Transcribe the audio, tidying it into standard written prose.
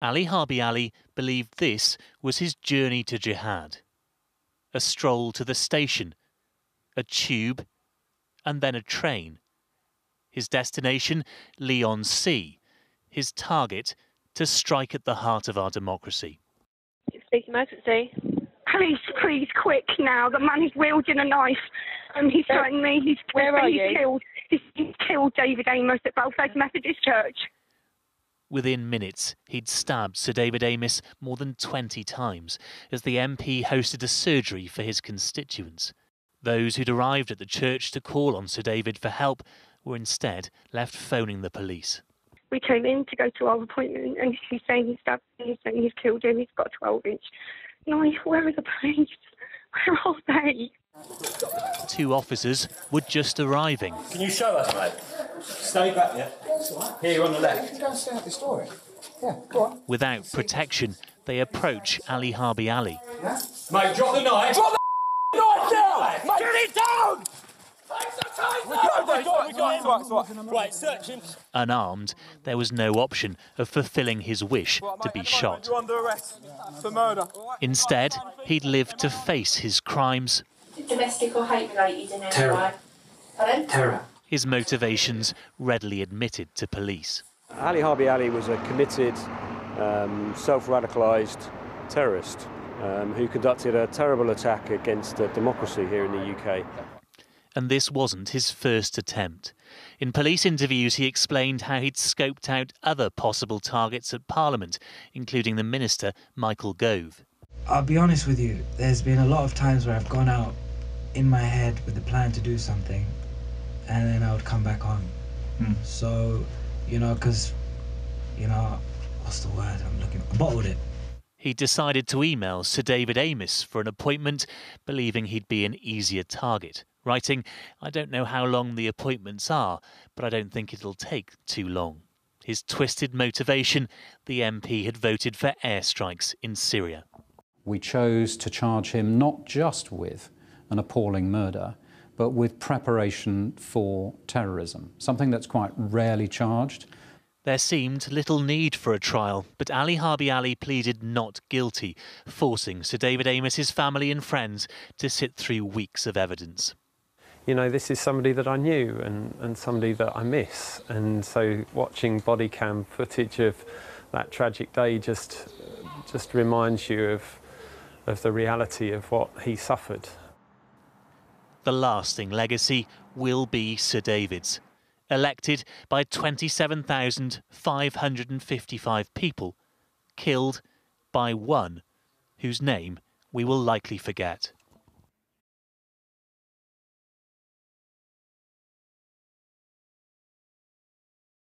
Ali Harbi Ali believed this was his journey to jihad. A stroll to the station, a tube, and then a train. His destination, Leigh-on-Sea. His target, to strike at the heart of our democracy. It's the emergency. Please, quick now. The man is wielding a knife. He's threatening me. He's killed David Amess at Belfairs Methodist Church. Within minutes, he'd stabbed Sir David Amess more than 20 times as the MP hosted a surgery for his constituents. Those who'd arrived at the church to call on Sir David for help were instead left phoning the police. We came in to go to our appointment and he's saying he's stabbed him, he's saying he's killed him, he's got a 12-inch knife. Where are the police? Where are they? Two officers were just arriving. Can you show us, mate? Stay back, yeah? That's all right. Here on the left. You can go and stay out this door. Yeah, go on. Without protection, they approach Ali Harbi Ali. Yeah? Mate, drop the knife! Drop the knife down! Mate, get it down! Unarmed, there was no option of fulfilling his wish to be shot. Instead, he'd live to face his crimes. Domestic or hate-related in any way? Terror. His motivations readily admitted to police. Ali Harbi Ali was a committed, self-radicalised terrorist who conducted a terrible attack against democracy here in the UK. And this wasn't his first attempt. In police interviews, he explained how he'd scoped out other possible targets at Parliament, including the Minister, Michael Gove. I'll be honest with you, there's been a lot of times where I've gone out in my head with a plan to do something, and then I would come back on. So, what's the word I'm looking for? I bottled it. He decided to email Sir David Amess for an appointment, believing he'd be an easier target. Writing, I don't know how long the appointments are, but I don't think it'll take too long. His twisted motivation, the MP had voted for airstrikes in Syria. We chose to charge him not just with an appalling murder, but with preparation for terrorism, something that's quite rarely charged. There seemed little need for a trial, but Ali Harbi Ali pleaded not guilty, forcing Sir David Amess's family and friends to sit through weeks of evidence. You know, this is somebody that I knew and somebody that I miss. And so watching body cam footage of that tragic day just reminds you of the reality of what he suffered. The lasting legacy will be Sir David's, elected by 27,555 people, killed by one whose name we will likely forget.